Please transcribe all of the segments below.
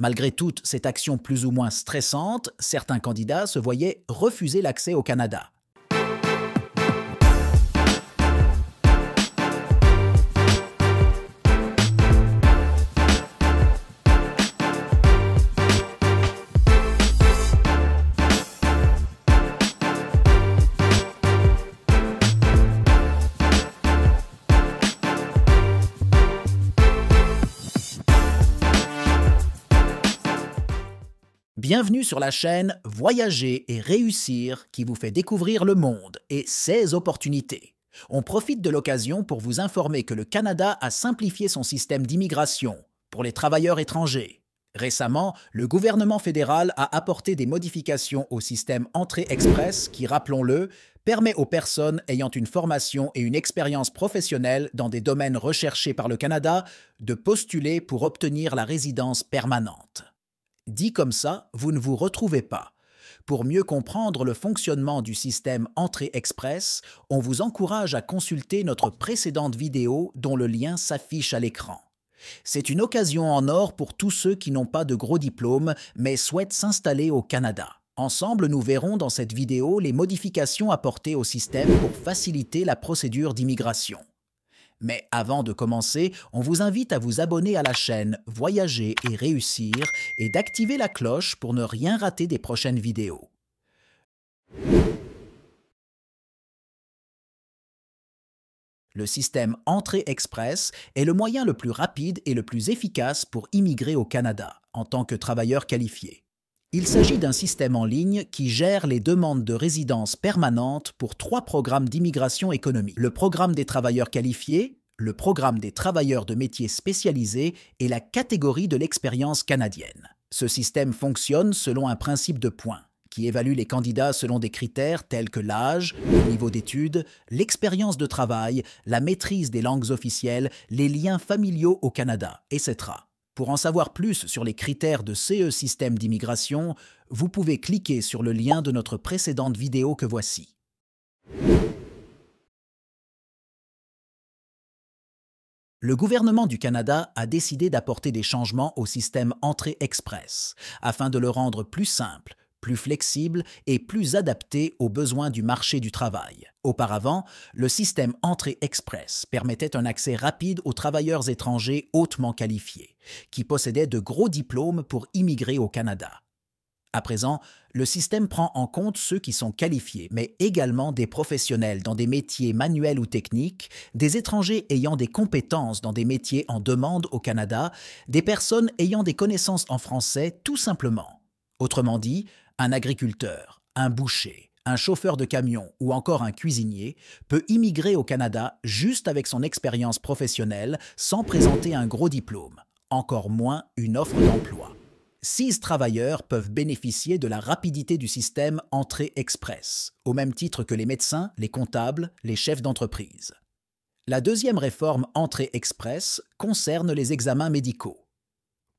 Malgré toute cette action plus ou moins stressante, certains candidats se voyaient refuser l'accès au Canada. Bienvenue sur la chaîne Voyager et Réussir qui vous fait découvrir le monde et ses opportunités. On profite de l'occasion pour vous informer que le Canada a simplifié son système d'immigration pour les travailleurs étrangers. Récemment, le gouvernement fédéral a apporté des modifications au système Entrée Express qui, rappelons-le, permet aux personnes ayant une formation et une expérience professionnelle dans des domaines recherchés par le Canada de postuler pour obtenir la résidence permanente. Dit comme ça, vous ne vous retrouvez pas. Pour mieux comprendre le fonctionnement du système Entrée Express, on vous encourage à consulter notre précédente vidéo dont le lien s'affiche à l'écran. C'est une occasion en or pour tous ceux qui n'ont pas de gros diplômes mais souhaitent s'installer au Canada. Ensemble, nous verrons dans cette vidéo les modifications apportées au système pour faciliter la procédure d'immigration. Mais avant de commencer, on vous invite à vous abonner à la chaîne Voyager et Réussir et d'activer la cloche pour ne rien rater des prochaines vidéos. Le système Entrée Express est le moyen le plus rapide et le plus efficace pour immigrer au Canada en tant que travailleur qualifié. Il s'agit d'un système en ligne qui gère les demandes de résidence permanente pour trois programmes d'immigration économique. Le programme des travailleurs qualifiés, le programme des travailleurs de métiers spécialisés et la catégorie de l'expérience canadienne. Ce système fonctionne selon un principe de points qui évalue les candidats selon des critères tels que l'âge, le niveau d'études, l'expérience de travail, la maîtrise des langues officielles, les liens familiaux au Canada, etc. Pour en savoir plus sur les critères de ce système d'immigration, vous pouvez cliquer sur le lien de notre précédente vidéo que voici. Le gouvernement du Canada a décidé d'apporter des changements au système Entrée Express afin de le rendre plus simple, plus flexible et plus adapté aux besoins du marché du travail. Auparavant, le système Entrée Express permettait un accès rapide aux travailleurs étrangers hautement qualifiés, qui possédaient de gros diplômes pour immigrer au Canada. À présent, le système prend en compte ceux qui sont qualifiés, mais également des professionnels dans des métiers manuels ou techniques, des étrangers ayant des compétences dans des métiers en demande au Canada, des personnes ayant des connaissances en français tout simplement. Autrement dit, un agriculteur, un boucher, un chauffeur de camion ou encore un cuisinier peut immigrer au Canada juste avec son expérience professionnelle sans présenter un gros diplôme, encore moins une offre d'emploi. 6 travailleurs peuvent bénéficier de la rapidité du système Entrée Express, au même titre que les médecins, les comptables, les chefs d'entreprise. La deuxième réforme Entrée Express concerne les examens médicaux.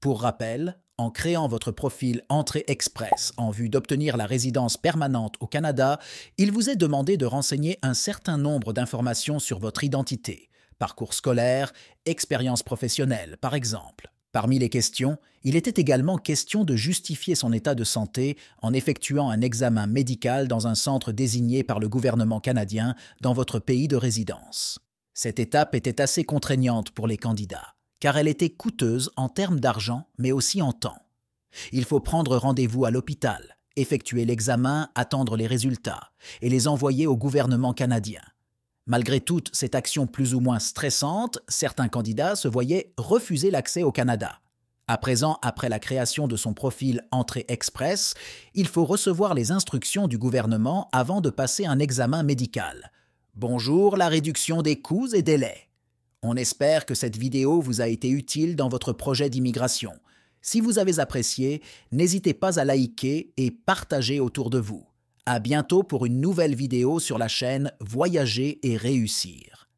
Pour rappel, en créant votre profil Entrée Express en vue d'obtenir la résidence permanente au Canada, il vous est demandé de renseigner un certain nombre d'informations sur votre identité, parcours scolaire, expérience professionnelle, par exemple. Parmi les questions, il était également question de justifier son état de santé en effectuant un examen médical dans un centre désigné par le gouvernement canadien dans votre pays de résidence. Cette étape était assez contraignante pour les candidats, car elle était coûteuse en termes d'argent, mais aussi en temps. Il faut prendre rendez-vous à l'hôpital, effectuer l'examen, attendre les résultats et les envoyer au gouvernement canadien. Malgré toute cette action plus ou moins stressante, certains candidats se voyaient refuser l'accès au Canada. À présent, après la création de son profil Entrée Express, il faut recevoir les instructions du gouvernement avant de passer un examen médical. Bonjour, la réduction des coûts et délais. On espère que cette vidéo vous a été utile dans votre projet d'immigration. Si vous avez apprécié, n'hésitez pas à liker et partager autour de vous. À bientôt pour une nouvelle vidéo sur la chaîne Voyager et Réussir.